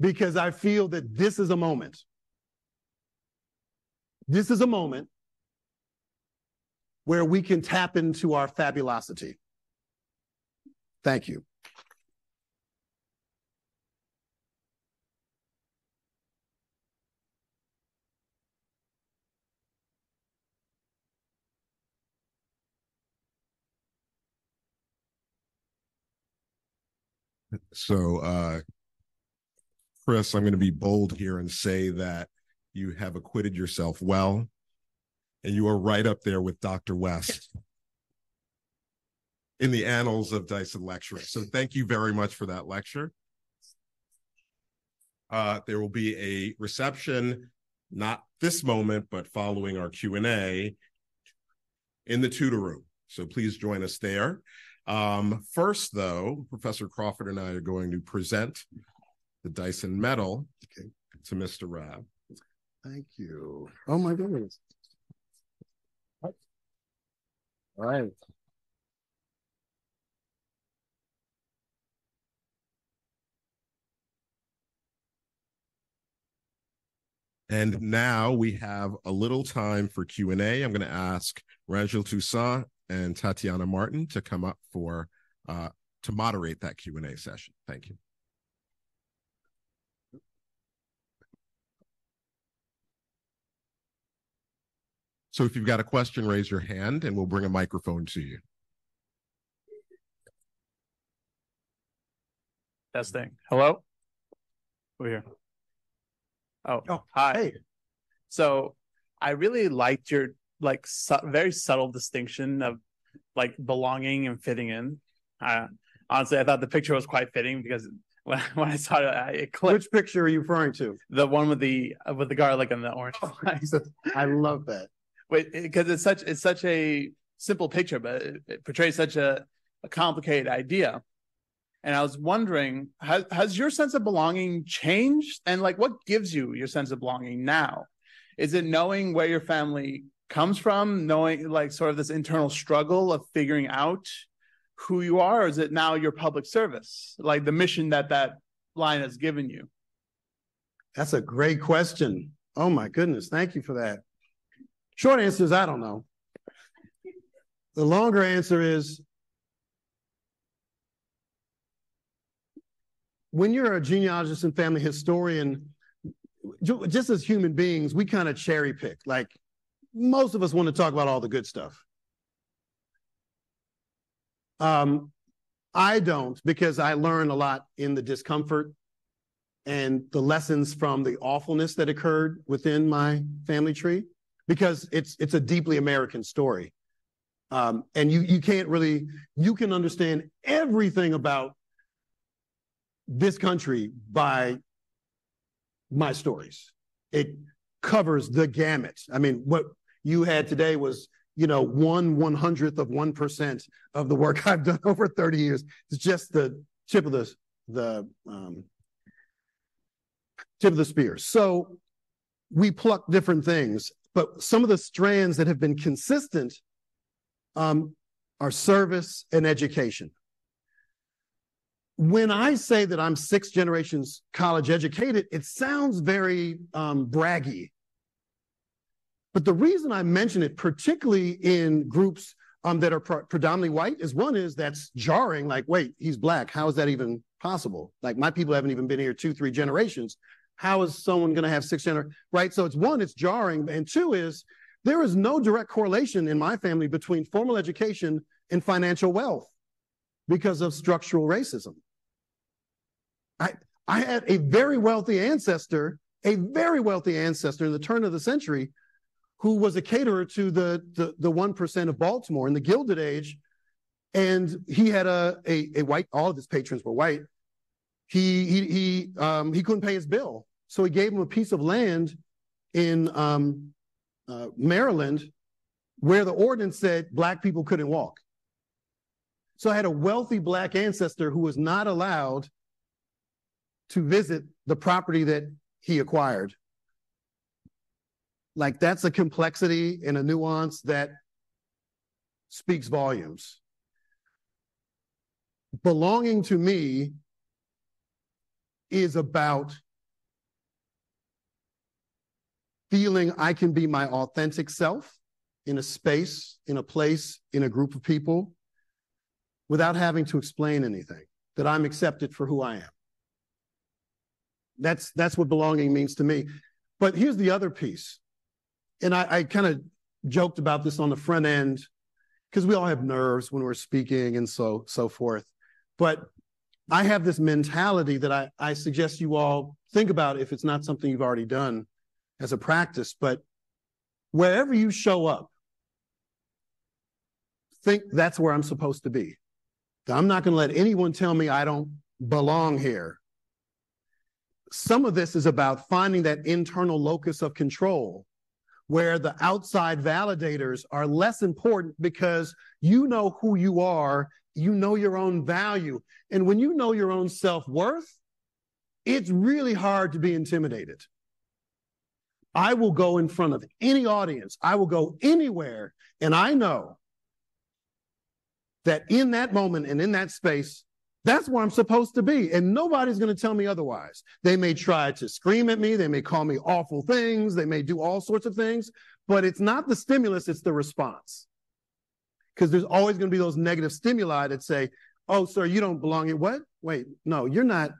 because I feel that this is a moment. This is a moment where we can tap into our fabulosity. Thank you. So, uh, Chris, I'm going to be bold here and say that you have acquitted yourself well, and you are right up there with Doctor West in the annals of Dyson lecturing. So thank you very much for that lecture. Uh, there will be a reception, not this moment, but following our Q and A in the Tudor Room. So please join us there. Um, first, though, Professor Crawford and I are going to present the Dyson Medal okay. to Mister Rabb. Thank you. Oh, my goodness. All right. And now we have a little time for Q and A. I'm going to ask Rangel Toussaint and Tatiana Martin to come up for, uh, to moderate that Q and A session. Thank you. So if you've got a question, raise your hand and we'll bring a microphone to you. Testing. Hello? Over here. Oh, oh hi. Hey. So I really liked your like su very subtle distinction of like belonging and fitting in. Uh, honestly, I thought the picture was quite fitting because when, when I saw it, I, it clicked. Which picture are you referring to? The one with the uh, with the garlic and the orange. Oh, I love that. Wait, because it's such it's such a simple picture, but it, it portrays such a, a complicated idea. And I was wondering, has, has your sense of belonging changed? And like, what gives you your sense of belonging now? Is it knowing where your family comes from, knowing like sort of this internal struggle of figuring out who you are? Or is it now your public service, like the mission that that line has given you? That's a great question. Oh my goodness. Thank you for that. Short answer is, I don't know. The longer answer is, when you're a genealogist and family historian, just as human beings, we kind of cherry pick. Like, most of us want to talk about all the good stuff. Um, I don't, because I learn a lot in the discomfort and the lessons from the awfulness that occurred within my family tree, because it's it's a deeply American story. Um, and you you can't really, you can understand everything about this country by my stories. It covers the gamut. I mean, what you had today was, you know, one one hundredth of one percent of the work I've done over thirty years. It's just the tip of the the um, tip of the spear. So we pluck different things, but some of the strands that have been consistent um, are service and education. When I say that I'm six generations college educated, it sounds very um, braggy. But the reason I mention it, particularly in groups um, that are pro predominantly white, is one is that's jarring. Like, wait, he's black. How is that even possible? Like, my people haven't even been here two, three generations. How is someone going to have six generations? Right? So it's one, it's jarring. And two is, there is no direct correlation in my family between formal education and financial wealth, because of structural racism. I, I had a very wealthy ancestor, a very wealthy ancestor in the turn of the century, who was a caterer to the, the, the one percent of Baltimore in the Gilded Age. And he had a, a, a white, all of his patrons were white. He, he, he, um, he couldn't pay his bill. So he gave him a piece of land in um, uh, Maryland, where the ordinance said black people couldn't walk. So I had a wealthy black ancestor who was not allowed to visit the property that he acquired. Like, that's a complexity and a nuance that speaks volumes. Belonging to me is about feeling I can be my authentic self in a space, in a place, in a group of people, without having to explain anything, that I'm accepted for who I am. That's, that's what belonging means to me. But here's the other piece. And I, I kind of joked about this on the front end, because we all have nerves when we're speaking and so, so forth. But I have this mentality that I, I suggest you all think about if it's not something you've already done as a practice. But wherever you show up, think that's where I'm supposed to be. I'm not going to let anyone tell me I don't belong here. Some of this is about finding that internal locus of control, where the outside validators are less important because you know who you are, you know your own value. And when you know your own self-worth, it's really hard to be intimidated. I will go in front of any audience. I will go anywhere. And I know that in that moment and in that space, that's where I'm supposed to be. And nobody's going to tell me otherwise. They may try to scream at me. They may call me awful things. They may do all sorts of things. But it's not the stimulus, it's the response. Because there's always going to be those negative stimuli that say, oh, sir, you don't belong here. What? Wait, no, you're not.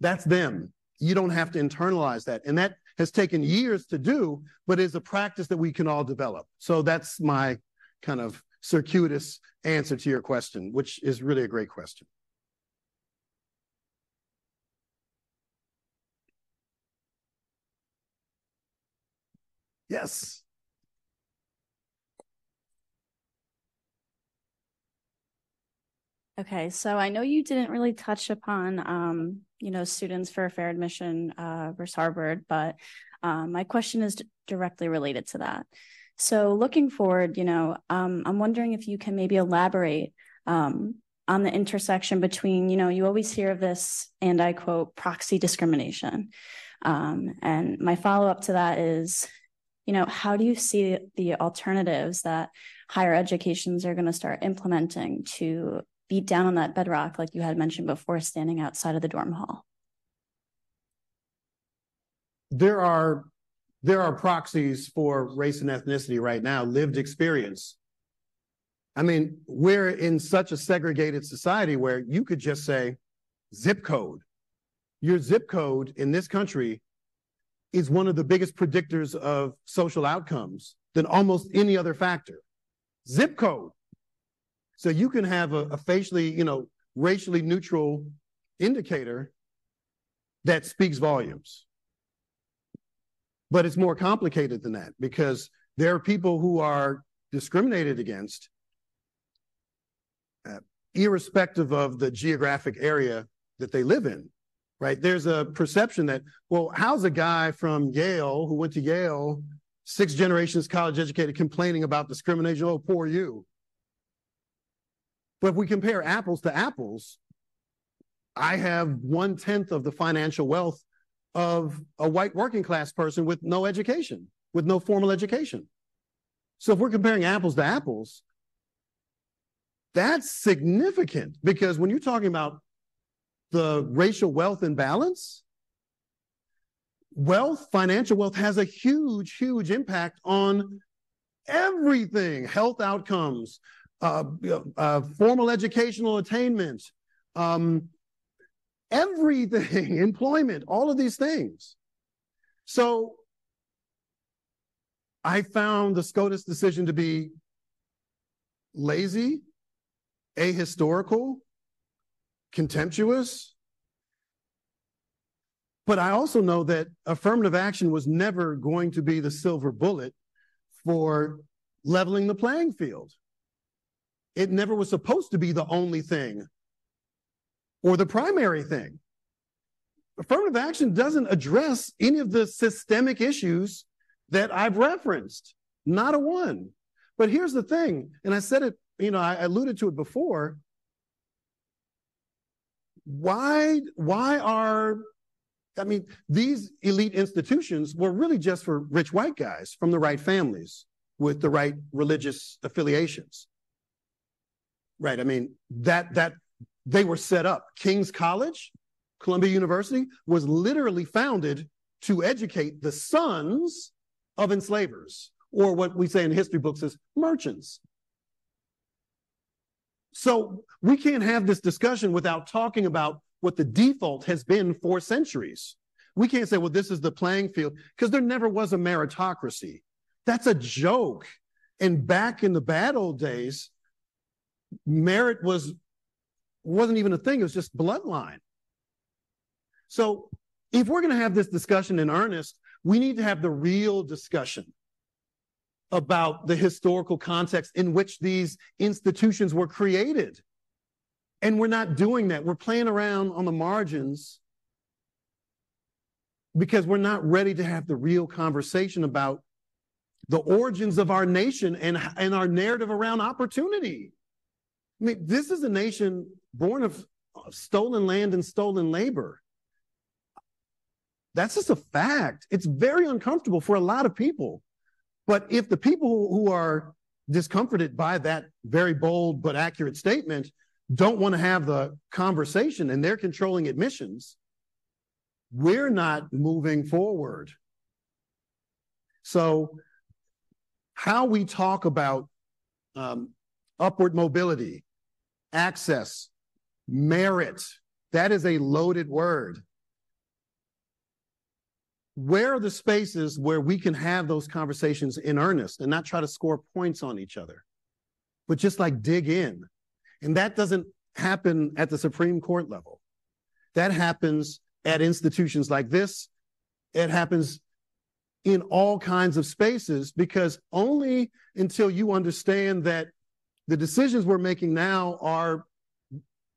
That's them. You don't have to internalize that. And that has taken years to do, but is a practice that we can all develop. So that's my kind of circuitous answer to your question, which is really a great question. Yes. Okay, so I know you didn't really touch upon, um, you know, Students for Fair Admission uh, versus Harvard, but um, my question is directly related to that. So looking forward, you know, um, I'm wondering if you can maybe elaborate um, on the intersection between, you know, you always hear of this, and I quote, proxy discrimination. Um, and my follow-up to that is, you know, how do you see the alternatives that higher educations are going to start implementing to beat down on that bedrock, like you had mentioned before, standing outside of the dorm hall? There are... There are proxies for race and ethnicity right now, lived experience. I mean, we're in such a segregated society where you could just say zip code. Your zip code in this country is one of the biggest predictors of social outcomes than almost any other factor. Zip code. So you can have a, a facially, you know, racially neutral indicator that speaks volumes. But it's more complicated than that, because there are people who are discriminated against uh, irrespective of the geographic area that they live in, right? There's a perception that, well, how's a guy from Yale who went to Yale, six generations college educated, complaining about discrimination? Oh, poor you. But if we compare apples to apples, I have one-tenth of the financial wealth of a white working class person with no education, with no formal education. So if we're comparing apples to apples, that's significant, because when you're talking about the racial wealth imbalance, wealth, financial wealth has a huge, huge impact on everything, health outcomes, uh, uh, formal educational attainment, um, everything, employment, all of these things. So I found the SCOTUS decision to be lazy, ahistorical, contemptuous. But I also know that affirmative action was never going to be the silver bullet for leveling the playing field. It never was supposed to be the only thing, or the primary thing. Affirmative action doesn't address any of the systemic issues that I've referenced, not a one. But here's the thing, and I said it, you know, I alluded to it before. Why, why are I mean, these elite institutions were really just for rich white guys from the right families with the right religious affiliations. Right, I mean, that that they were set up. King's College, Columbia University, was literally founded to educate the sons of enslavers, or what we say in history books is merchants. So we can't have this discussion without talking about what the default has been for centuries. We can't say, well, this is the playing field, because there never was a meritocracy. That's a joke. And back in the bad old days, merit was, wasn't even a thing. It was just bloodline. So if we're going to have this discussion in earnest, we need to have the real discussion about the historical context in which these institutions were created. And we're not doing that. We're playing around on the margins because we're not ready to have the real conversation about the origins of our nation and, and our narrative around opportunity. I mean, this is a nation born of stolen land and stolen labor. That's just a fact. It's very uncomfortable for a lot of people. But if the people who are discomforted by that very bold but accurate statement don't want to have the conversation and they're controlling admissions, we're not moving forward. So how we talk about um, upward mobility, access, merit, that is a loaded word. Where are the spaces where we can have those conversations in earnest and not try to score points on each other, but just like dig in? And that doesn't happen at the Supreme Court level. That happens at institutions like this. It happens in all kinds of spaces, because only until you understand that the decisions we're making now are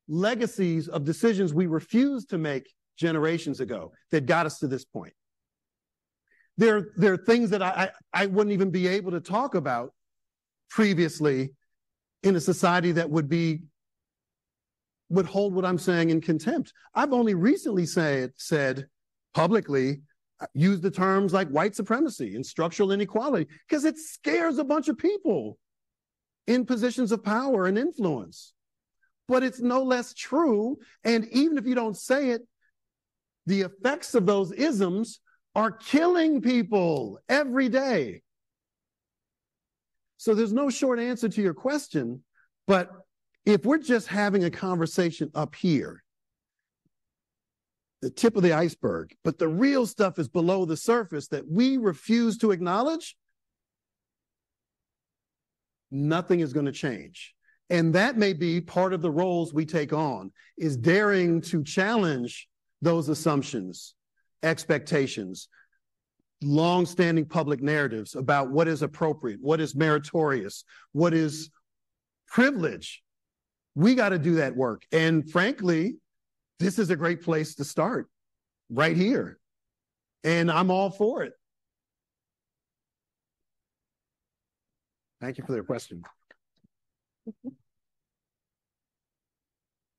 legacies of decisions we refused to make generations ago that got us to this point. There, there are things that I, I, I wouldn't even be able to talk about previously in a society that would be, would hold what I'm saying in contempt. I've only recently said, said publicly, used the terms like white supremacy and structural inequality, because it scares a bunch of people in positions of power and influence. But it's no less true, and even if you don't say it, the effects of those isms are killing people every day. So there's no short answer to your question, but if we're just having a conversation up here, the tip of the iceberg, but the real stuff is below the surface that we refuse to acknowledge, nothing is going to change. And that may be part of the roles we take on, is daring to challenge those assumptions, expectations, long-standing public narratives about what is appropriate, what is meritorious, what is privilege. We got to do that work. And frankly, this is a great place to start, right here. And I'm all for it. Thank you for the question.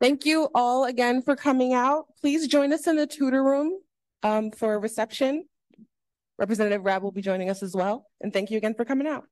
Thank you all again for coming out. Please join us in the tutor room um, for a reception. Representative Rabb will be joining us as well. And thank you again for coming out.